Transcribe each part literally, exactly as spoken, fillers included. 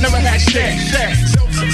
never had shit.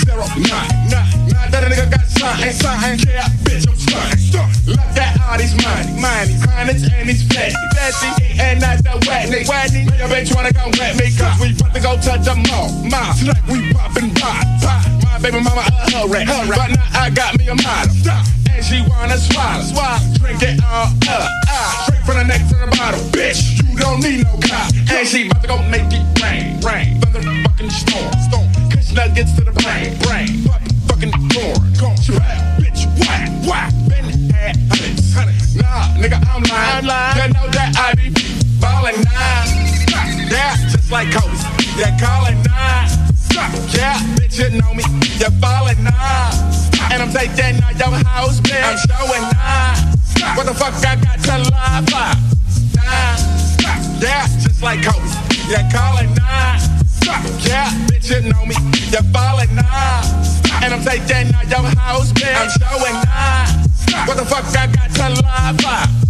Zero, nine, nine, nine. That nigga got signed, ain't signed, ain't care, bitch, I'm stunned. Like that all these money, money, honest, and he's flashy, flashy, and not that whackney, whackney. Your bitch wanna come whack me, cause we about to go touch them all, ma. Like we poppin' pop, pop. My baby mama a her rat, her rat. But now I got me a model. Stop. And she wanna swallow, swallow, drink it all up, ah, drink from the neck to the bottle, bitch. You don't need no cop, and she about to go make it rain, rain, motherfucking storm, storm. Cause nuggets to the brain, brain, fucking corn, corn, trap, bitch, whack, whack, been at hundreds, hundreds. Nah, nigga, I'm lying, I'm lying. You know that I be ballin' nine, stop, yeah, just like Kobe, yeah, callin' nine, stop, yeah, bitch, you know me, you ballin' nine. And I'm taking out your house, bitch. I'm showing nine. Stop. What the fuck I got to lie about? Nine. Stop. Yeah, just like Kobe. Yeah, call it nine. Stop. Yeah, bitch, you know me. You're falling nine. Stop. And I'm taking out your house, bitch. I'm showing nine. Stop. What the fuck I got to lie about?